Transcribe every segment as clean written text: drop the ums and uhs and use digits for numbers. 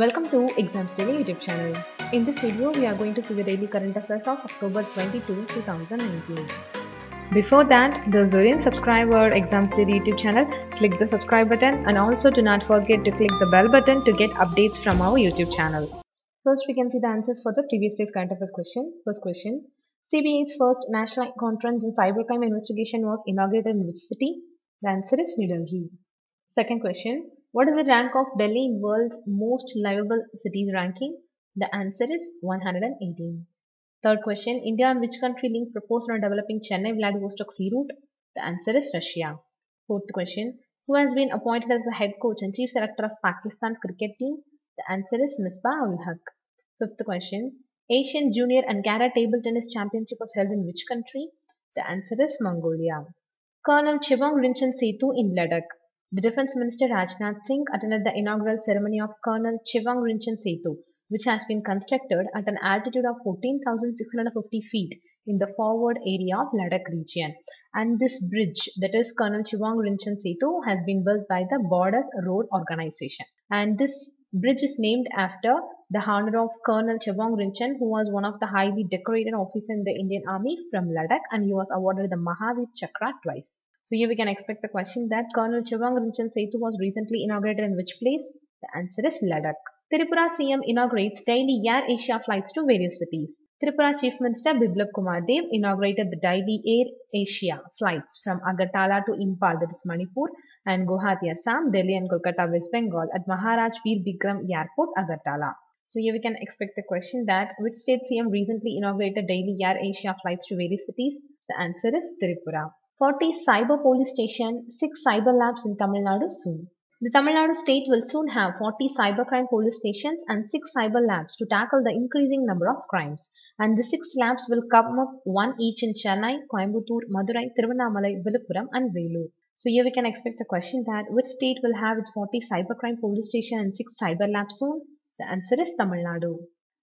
Welcome to Exams Daily YouTube channel. In this video, we are going to see the daily current affairs of October 22, 2019. Before that, those who didn't subscribe our Exams Daily YouTube channel, click the subscribe button and also do not forget to click the bell button to get updates from our YouTube channel. First, we can see the answers for the previous day's current affairs question. First question, CBI's first national conference on cybercrime investigation was inaugurated in which city? The answer is New Delhi. Second question, what is the rank of Delhi in world's most livable cities ranking? The answer is 118. Third question, India and which country link proposed on developing Chennai-Vladivostok sea route? The answer is Russia. Fourth question, who has been appointed as the head coach and chief selector of Pakistan's cricket team? The answer is Misbah-ul-Haq. Fifth question, Asian Junior and Kara Table Tennis Championship was held in which country? The answer is Mongolia. Colonel Chewang Rinchen Setu in Ladakh. The Defence Minister Rajnath Singh attended the inaugural ceremony of Colonel Chewang Rinchen Setu, which has been constructed at an altitude of 14,650 feet in the forward area of Ladakh region. And this bridge, that is Colonel Chewang Rinchen Setu, has been built by the Borders Road Organization. And this bridge is named after the honor of Colonel Chewang Rinchen, who was one of the highly decorated officers in the Indian Army from Ladakh, and he was awarded the Mahavir Chakra twice. So here we can expect the question that Colonel Chewang Rinchen Setu was recently inaugurated in which place? The answer is Ladakh. Tripura CM inaugurates daily Air Asia flights to various cities. Tripura Chief Minister Biblab Kumar Dev inaugurated the daily Air Asia flights from Agartala to Impal, that is Manipur, and Guwahati, Assam, Delhi and Kolkata, West Bengal at Maharaj Bir Bikram Airport, Agartala. So here we can expect the question that which state CM recently inaugurated daily Air Asia flights to various cities? The answer is Tripura. 40 cyber police station, 6 cyber labs in Tamil Nadu soon. The Tamil Nadu state will soon have 40 cybercrime police stations and 6 cyber labs to tackle the increasing number of crimes. And the 6 labs will come up one each in Chennai, Coimbatore, Madurai, Tiruvannamalai, Viluppuram and Vellore. So here we can expect the question that which state will have its 40 cybercrime police station and 6 cyber labs soon? The answer is Tamil Nadu.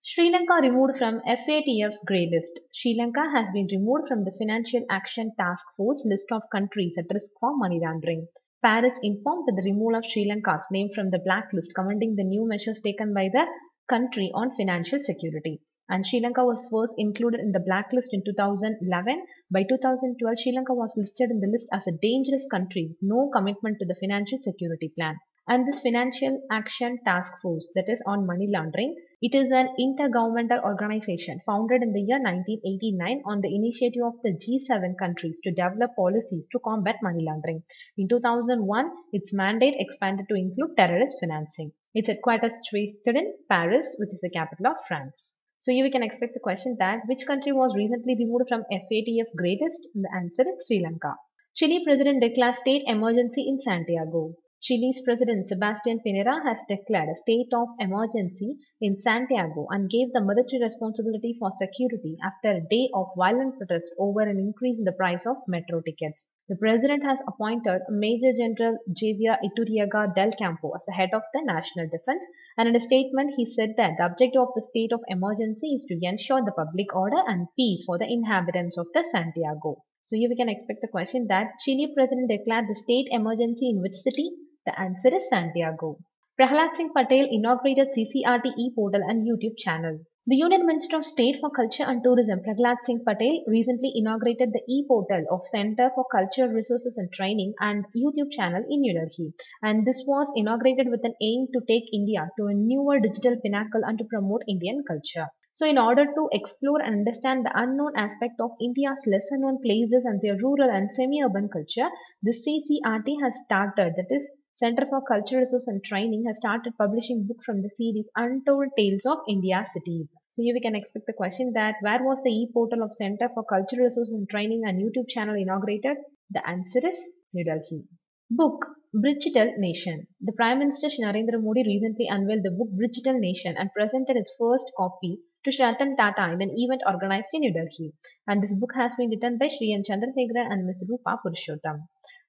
Sri Lanka removed from FATF's grey list. Sri Lanka has been removed from the Financial Action Task Force list of countries at risk for money laundering. Paris informed that the removal of Sri Lanka's name from the blacklist, commending the new measures taken by the country on financial security. And Sri Lanka was first included in the blacklist in 2011. By 2012, Sri Lanka was listed in the list as a dangerous country with no commitment to the financial security plan. And this Financial Action Task Force, that is on money laundering, it is an intergovernmental organization founded in the year 1989 on the initiative of the G7 countries to develop policies to combat money laundering. In 2001, its mandate expanded to include terrorist financing. Its headquarters situated in Paris, which is the capital of France. So here we can expect the question that which country was recently removed from FATF's grey list? The answer is Sri Lanka. Chile president declares state emergency in Santiago. Chile's President Sebastián Piñera has declared a state of emergency in Santiago and gave the military responsibility for security after a day of violent protest over an increase in the price of metro tickets. The president has appointed Major General Javier Iturriaga del Campo as the head of the national defense, and in a statement he said that the objective of the state of emergency is to ensure the public order and peace for the inhabitants of the Santiago. So here we can expect the question that Chile President declared the state emergency in which city? The answer is Santiago. Pralhad Singh Patel inaugurated CCRT e-portal and YouTube channel. The Union Minister of State for Culture and Tourism, Pralhad Singh Patel, recently inaugurated the e-portal of Center for Culture, Resources and Training and YouTube channel in New Delhi. And this was inaugurated with an aim to take India to a newer digital pinnacle and to promote Indian culture. So in order to explore and understand the unknown aspect of India's lesser known places and their rural and semi-urban culture, the CCRT has started, that is, Center for Culture, Resource and Training has started publishing book from the series Untold Tales of India's Cities. So here we can expect the question that where was the e-portal of Center for Culture, Resource and Training and YouTube channel inaugurated? The answer is New Delhi. Book Bridgetal Nation. The Prime Minister Narendra Modi recently unveiled the book Bridgetal Nation and presented its first copy to Shriyantan Tata in an event organized in New Delhi. And this book has been written by Shri and Chandrasekaran and Ms. Rupa Purushottam.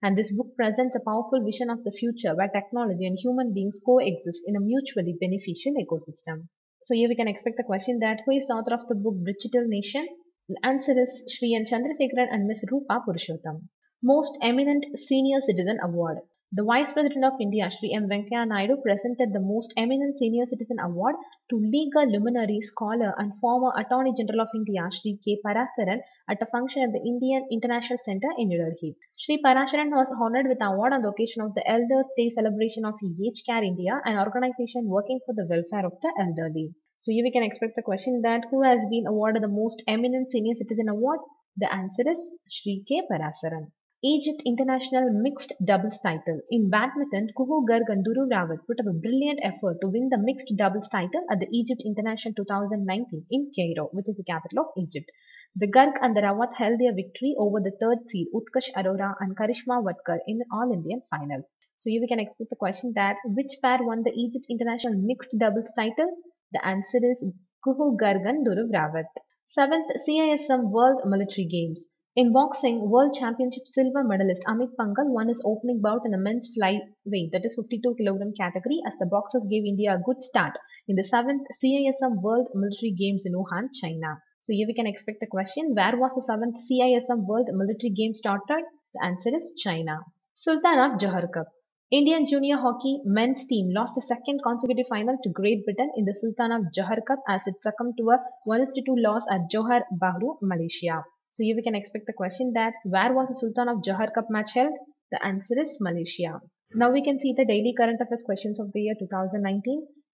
And this book presents a powerful vision of the future where technology and human beings coexist in a mutually beneficial ecosystem. So here we can expect the question that who is the author of the book Digital Nation? The answer is Shri and Chandrasekaran and Ms. Rupa Purushottam. Most Eminent Senior Citizen Award. The Vice President of India, Shri M. Venkaiah Naidu, presented the Most Eminent Senior Citizen Award to legal luminary, scholar and former Attorney General of India, Shri K. Parasaran, at a function at the Indian International Centre in New Delhi. Shri Parasaran was honoured with the award on the occasion of the Elders' Day celebration of EHCare India, an organisation working for the welfare of the elderly. So here we can expect the question that who has been awarded the Most Eminent Senior Citizen Award? The answer is Shri K. Parasaran. Egypt International Mixed Doubles title. In badminton, Kuhu Garg and Duru Rawat put up a brilliant effort to win the mixed doubles title at the Egypt International 2019 in Cairo, which is the capital of Egypt. The Garg and the Rawat held their victory over the third seed Utkash Arora and Karishma Vatkar in the All-Indian final. So here we can expect the question that which pair won the Egypt International Mixed Doubles title? The answer is Kuhu Garg and Duru Rawat. 7th CISM World Military Games. In boxing, World Championship silver medalist Amit Pangal won his opening bout in the men's flyweight, that is 52 kg category, as the boxers gave India a good start in the 7th CISM World Military Games in Wuhan, China. So here we can expect the question, where was the 7th CISM World Military Games started? The answer is China. Sultan of Johor Cup. Indian junior hockey men's team lost a second consecutive final to Great Britain in the Sultan of Johor Cup as it succumbed to a 1-2 loss at Johor Bahru, Malaysia. So here we can expect the question that where was the Sultan of Johor Cup match held? The answer is Malaysia. Now we can see the daily current affairs questions of the year 2019. If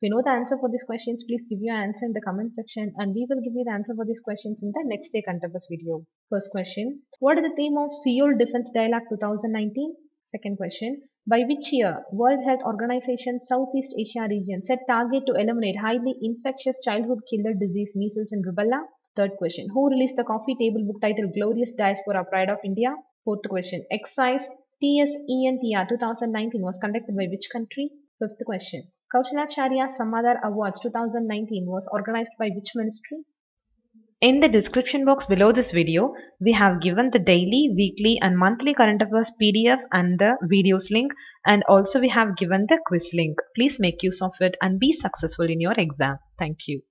you know the answer for these questions, please give your answer in the comment section and we will give you the answer for these questions in the next day current affairs video. First question, what is the theme of Seoul Defense Dialogue 2019? Second question, by which year World Health Organization Southeast Asia region set target to eliminate highly infectious childhood killer disease measles and rubella? Third question, who released the coffee table book titled Glorious Diaspora Pride of India? Fourth question, Excise TSENTR 2019 was conducted by which country? Fifth question, Kaushalacharya Samadhar Awards 2019 was organized by which ministry? In the description box below this video, we have given the daily, weekly and monthly current affairs PDF and the videos link, and also we have given the quiz link. Please make use of it and be successful in your exam. Thank you.